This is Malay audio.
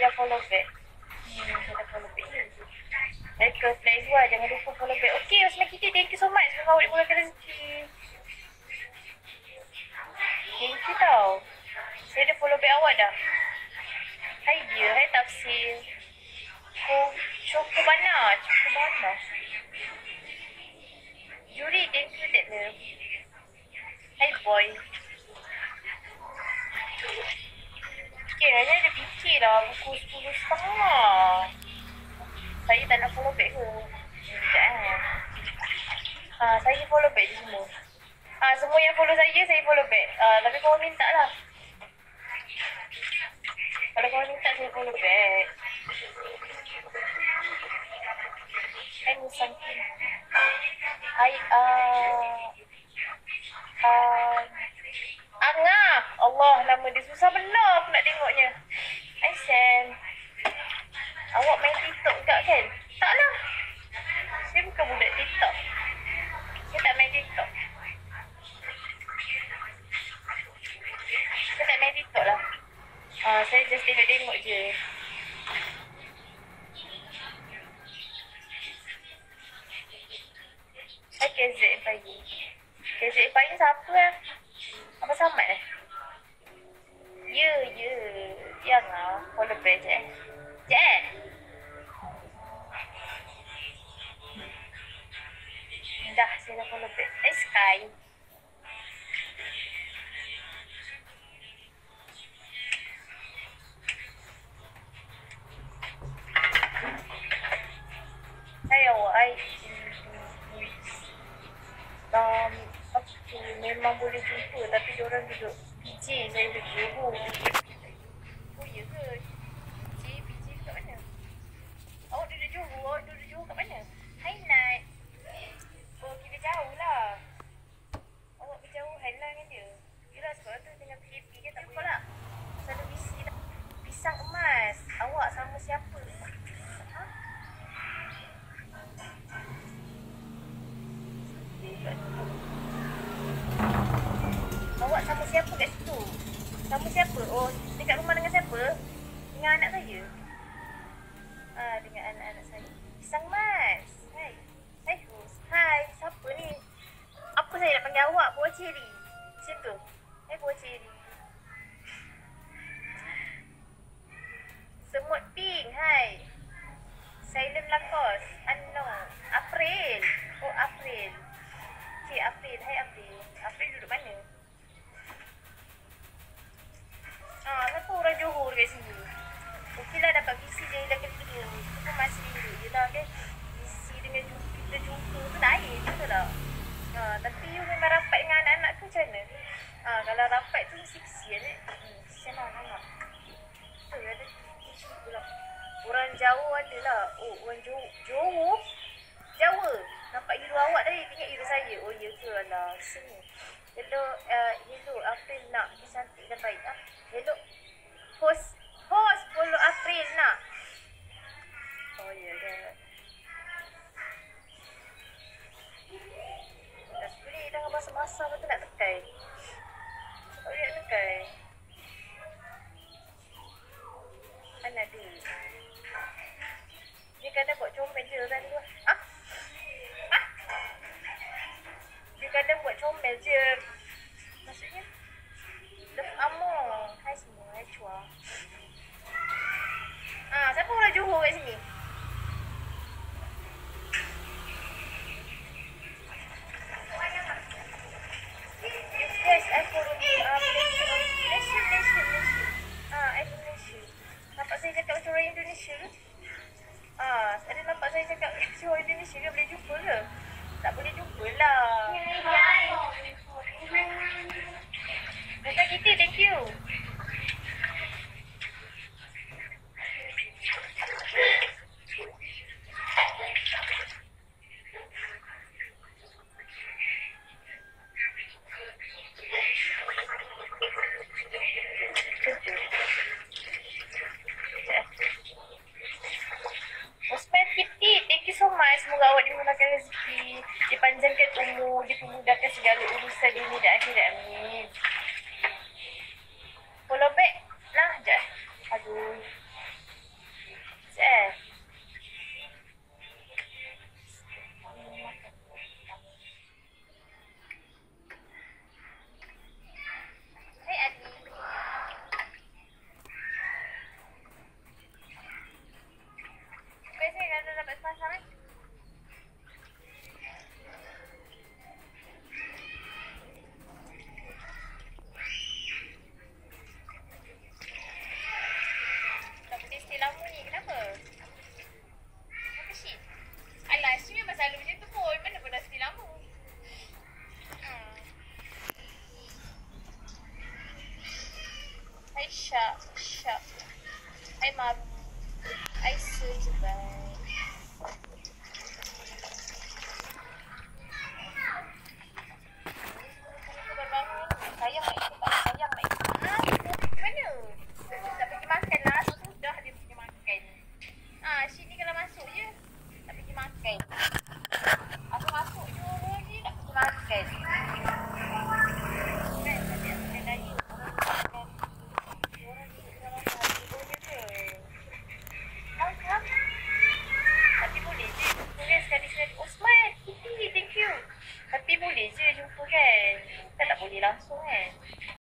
Georgia follows it. Let's go play as well. Jangan lupa follow back. Okay, Osman Kitty, thank you so much. Memang awak mulakan rezeki. Thank you tau. Saya dah follow back awak dah. Hai dia, hai Tafsir. Cokobana. Yuri, thank you that love. Hai boy. Okay, Raja dah fikir lah pukul 10.30. Saya tak nak follow back ke? Sekejap kan? Saya follow back je semua. Semua yang follow saya follow back. Tapi korang minta lah. Kalau korang minta, saya follow back. I need something. Angah! Allah, nama dia susah benar aku nak tengoknya. Hi Sam. Awak main TikTok juga kan? Taklah. Saya bukan budak TikTok. Saya tak main TikTok. Saya tak main TikTok lah. Saya just tengok je. Saya KZ pagi. KZ pagi siapa lah? Abang Samad lah? Ya. Yang lah. Follow back je eh. Sekejap kan? Dah, saya dah follow back. Sky. Hai awak, hai. Memang boleh jumpa tapi diorang duduk PJ, saya duduk jauh. Oh ya ke? Duduk jauh kat mana? Hai Nat. Oh, kita jauh lah. Awak berjauhan lah dengan dia. Yelah, sekolah tu dengan PJP dia tak boleh. Satu visi tak. Pisang emas. Awak sama siapa? Ha? Awak sama siapa kat situ? Sama siapa? Oh, dekat rumah dengan siapa? Dengan anak saya? Dengan anak-anak saya. Pisang Mas. Hai. Hai Hus. Hai. Siapa ni? Apa saya nak panggil awak? Buah ceri. Macam tu. Hai buah ceri. Semut pink. Hai. Silent Lakos. Ano. April. Oh April. Okay April. Hai April. April duduk mana? Kenapa orang Johor kat sini? Okeylah dapat visi je dah kedua. Itu pun masih rindu je lah kan. Visi dengan kita jumpa tu lain betul tak? Tapi you memang rapat dengan anak-anak tu macam mana? Kalau rapat tu mesti kesian eh. Kesian lah anak. Betul ada visi tu lah. Orang Jawa ada lah. Oh orang Johor? Jawa? Nampak hero awak tadi tengok hero saya. Oh ya ke lah. Sini. Hello April nak cantik dan baik. Hello Host 10 April nak. Oh ya dah. Dah boleh dah masa-masa betul nak tekan. Tak boleh nak tekan. Mana dia? Dia kadang buat comel je kan tu. Dia kadang buat comel je. Maksudnya? Love amor. Hai semua, hai cua. Siapa orang Johor kat sini? Yes, guys, I follow Malaysia. I follow Malaysia. Nampak saya cakap macam orang Indonesia ke? Ada nampak saya cakap macam orang Indonesia ke? Boleh jumpa ke? Tak boleh jumpa lah. Shaft. Ay, Maru. Ai, Sid, velho. Dah dia pergi makan. Ah, sini kalau masuk je. Tak pergi makan.